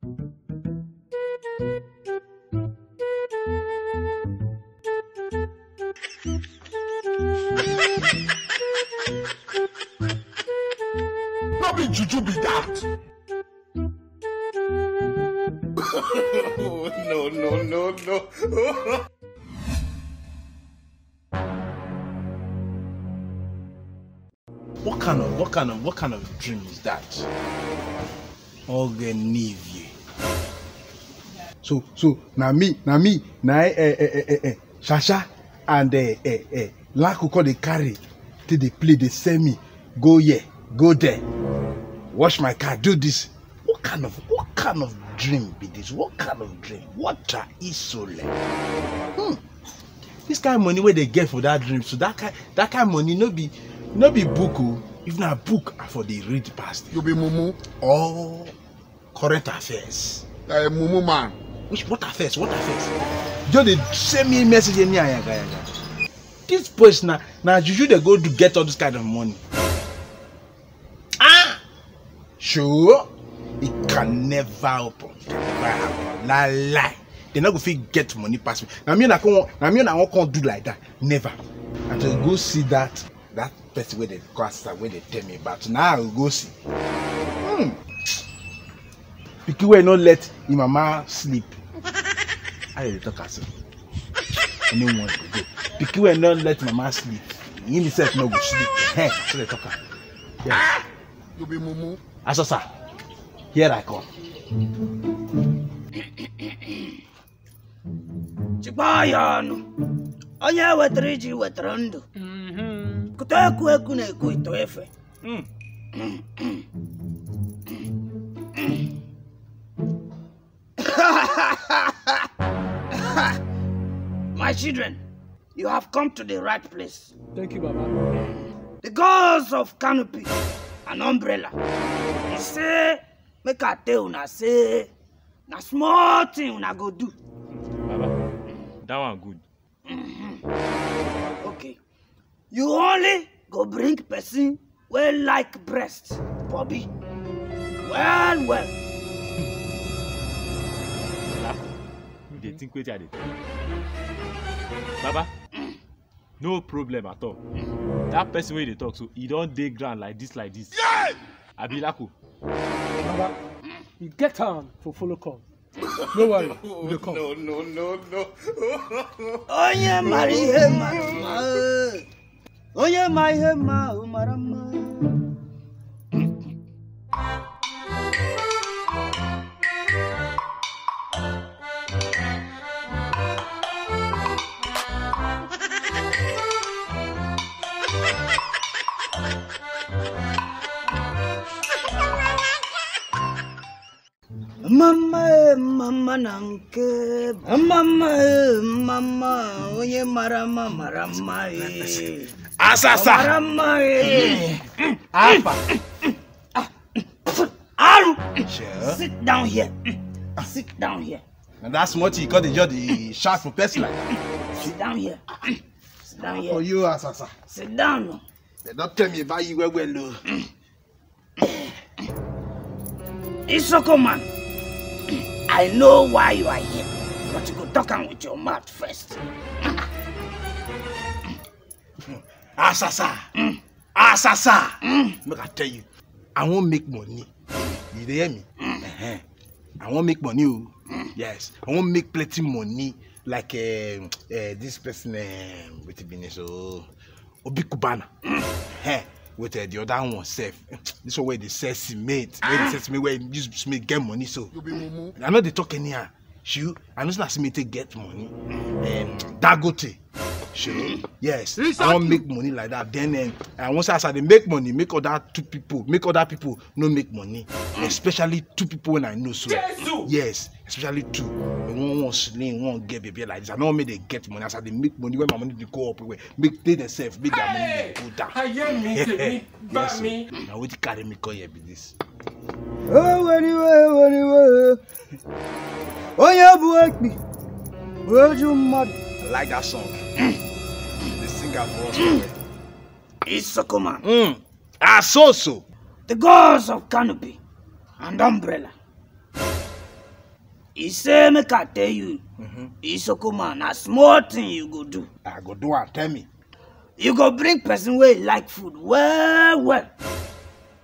Probably juju be that. Oh, no. What kind of dream is that? Ogenivie. So na me, Shasha and Lakuko they carry till they play the semi. Go here, go there. Wash my car, do this. What kind of dream be this? What kind of dream? What a isole. This kind of money where they get for that dream. So that kind of money no be book. If not book for the read past. You be mumu or current affairs. I am mumu man. What affairs? Just they send me a message in here. This person now you should go to get all this kind of money. Sure. It can never happen. La lie. They not go fit get money pass me. Now me I won't do like that. Never. And to go see that person where they cross that where they tell me about. Now I'll go see. Because we not let your mama sleep. I will talk as anyone to go. Because we not let mama sleep. He himself not go sleep. Hey, so they talk. Yes. You be mumu. Asasa. Here I come. Chibayan, Oya Watriji Watrandu. Kutakuakune Kuitoefe. My children, you have come to the right place. Thank you, Baba. The gods of canopy and umbrella. You say, make I tell una say, na small thing una go do. Baba, that one good. Okay, you only go bring person well like breast, Bobby. Well. They think we are Baba, no problem at all. That person where they talk, so he don't dig ground like this. Yeah! Abilako. Baba, you get on for follow call. No worry, you come. No. Oh yeah, Mariema. Oh yeah, Mariema, Marama. Mama, oye marama. Asasa. Marama. Alpha. Aru. Sure. Sit down here. And that's what he called the judge, the shark for person like that. Sit down here. For you, Asasa. Sit down. They don't tell me about you well. Isoko man. I know why you are here, but you go talk on with your mouth first. Asasa. Look, I tell you, I won't make money. You hear me? I won't make money. Yes, I won't make plenty money like this person with the business. Obi Cubana. With the other one safe. This one where they sell cement. Where they use cement get money. So I know they talk in here. I know that cement get money. Dagote. Yes. I won't make money like that. Then I want to say they make money. Make other people no make money. Especially two people when I know so. Yes. Especially two. One won't sling, one get baby like this. I know me they get money. I said they make money when my money they go up. Make they themselves make their money go down. I hear me, but me. Now what carry me come here be this? Oh, where you? Oh, you have me. Where you mad? I like that song. They sing that for us. Isoko man. Ah, so. The gods of canopy and umbrella. He say, make I tell you, Isoko man, a small thing you go do. I go do and tell me. You go bring person where you like food. Well.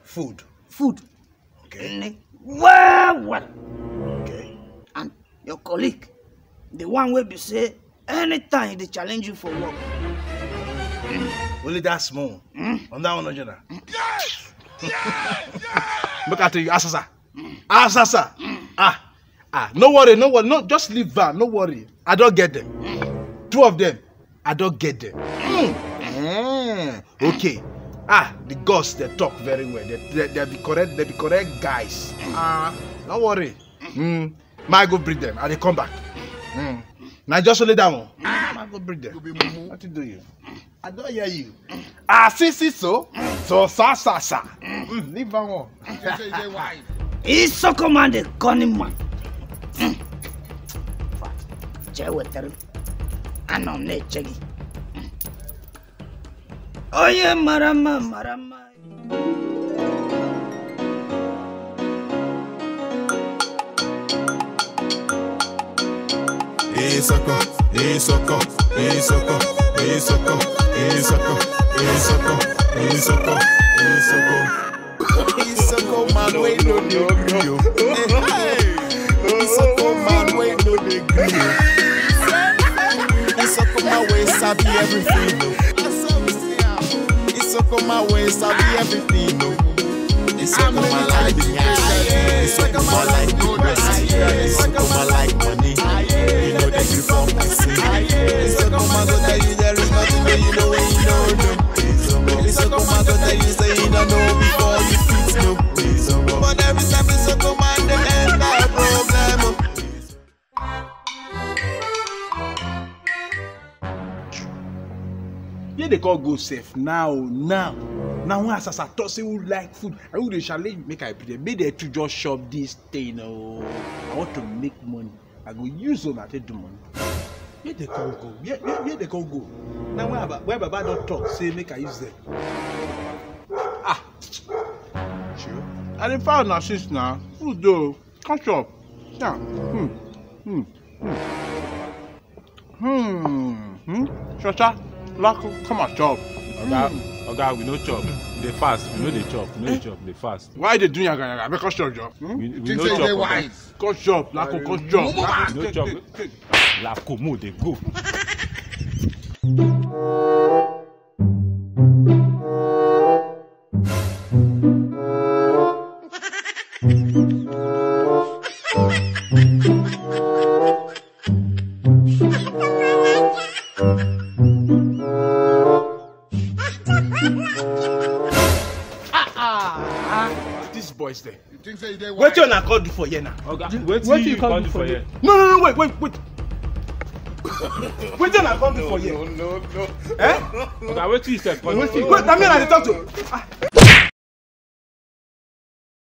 Food. Okay. Well. Okay. And your colleague, the one where you say, anytime they challenge you for work. Only that small. On that one, General. Yes! Yes! Look at you, Asasa. Asasa. Ah, no worry, no, just leave van, no worry. I don't get them. Two of them, I don't get them. Okay. The girls, they talk very well. They be correct guys. No worry. I go breed them and they come back. Now just only that one. I go breed them. What to do you? I don't hear you. So. Leave that one. He's so commanded, cunning man. Oh yeah, marama. Isoko, Isoko man, way no dey gree. Isoko man, way sabi everything. Isoko man, way sabi everything. Isoko man like the action. Isoko man like the dressing. Isoko man like money. You know that you from the city. Isoko man don't tell you there is nothing that you know when you don't know. Isoko man don't tell you say you don't know before you fit know. But every time Isoko man dey end up broke. Yeah, they call go safe now. When Asasa talk say who like food, I would challenge make I pay them. Make they to just shop this thing. I want to make money. I go use them. I take the money. Yeah, they call go. Yeah, they call go. Now when Baba don't talk, say make I use them. Sure. I didn't find an assist now. Food though. Come shop. Yeah. Chacha, lock, come on, chop. Oga, we no chop. They fast. We know they chop. We know they chop. They fast. Why they doing yaga? Because chop job. We no chop. Wise. Cause chop. Lako, cause chop. No chop. Lako, move they go. What you not called for here now? What you called for here? No, wait. What you not called for here? No. Eh? What you said? Wait, I mean I talk to.